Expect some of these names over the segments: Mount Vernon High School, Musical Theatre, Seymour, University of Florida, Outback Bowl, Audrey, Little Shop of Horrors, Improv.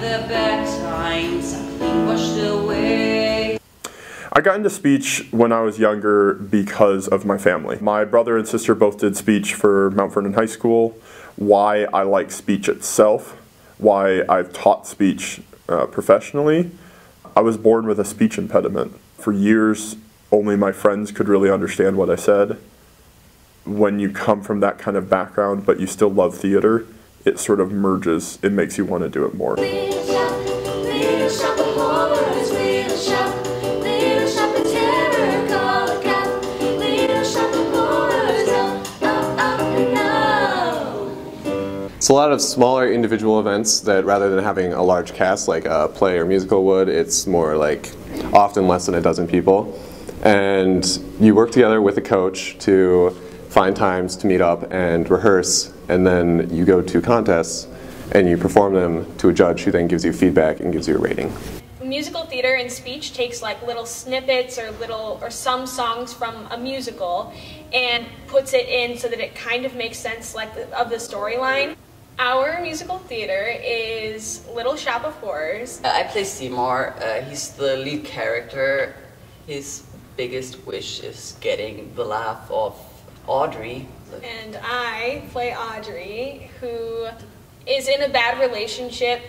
the bad times, something washed away. I got into speech when I was younger because of my family. My brother and sister both did speech for Mount Vernon High School. Why I like speech itself, why I've taught speech professionally. I was born with a speech impediment. For years, only my friends could really understand what I said. When you come from that kind of background, but you still love theater, it sort of merges. It makes you want to do it more. Little shop of horrors, little shop of terror, call a cop, little shop of horrors, no. It's a lot of smaller individual events that rather than having a large cast like a play or musical would, it's more like often less than a dozen people. And you work together with a coach to find times to meet up and rehearse, and then you go to contests and you perform them to a judge who then gives you feedback and gives you a rating. Musical theater and speech takes like little snippets or some songs from a musical and puts it in so that it kind of makes sense like of the storyline. Our musical theater is Little Shop of Horrors. I play Seymour. He's the lead character. His biggest wish is getting the laugh of Audrey. And I play Audrey, who is in a bad relationship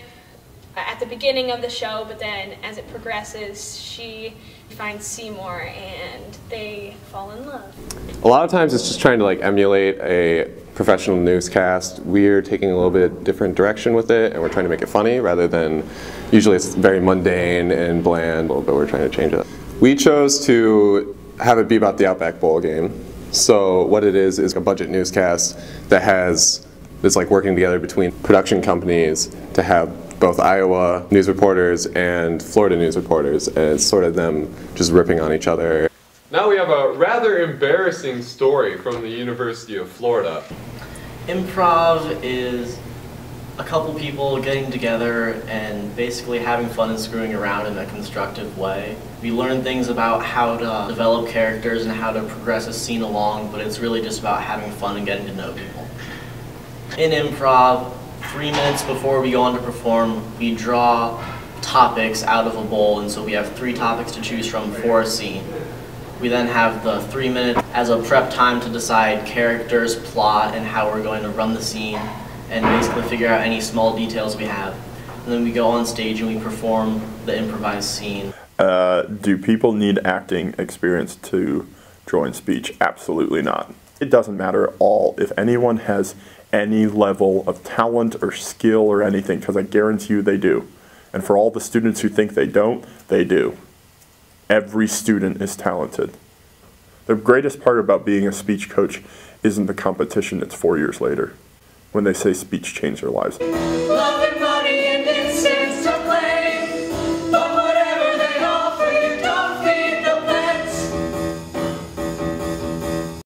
at the beginning of the show, but then as it progresses, she finds Seymour and they fall in love. A lot of times it's just trying to like emulate a professional newscast. We're taking a little bit different direction with it, and we're trying to make it funny rather than, usually it's very mundane and bland, but we're trying to change it. We chose to have it be about the Outback Bowl game. So what it is a budget newscast that has, it's like working together between production companies to have both Iowa news reporters and Florida news reporters, and it's sort of them just ripping on each other. Now we have a rather embarrassing story from the University of Florida. Improv is a couple people getting together and basically having fun and screwing around in a constructive way. We learn things about how to develop characters and how to progress a scene along, but it's really just about having fun and getting to know people. In improv, 3 minutes before we go on to perform, we draw topics out of a bowl, and so we have 3 topics to choose from for a scene. We then have the 3 minutes as a prep time to decide characters, plot, and how we're going to run the scene, and basically figure out any small details we have. And then we go on stage and we perform the improvised scene. Do people need acting experience to join speech? Absolutely not. It doesn't matter at all if anyone has any level of talent or skill or anything, because I guarantee you they do. And for all the students who think they don't, they do. Every student is talented. The greatest part about being a speech coach isn't the competition, it's 4 years later, when they say speech changed their lives.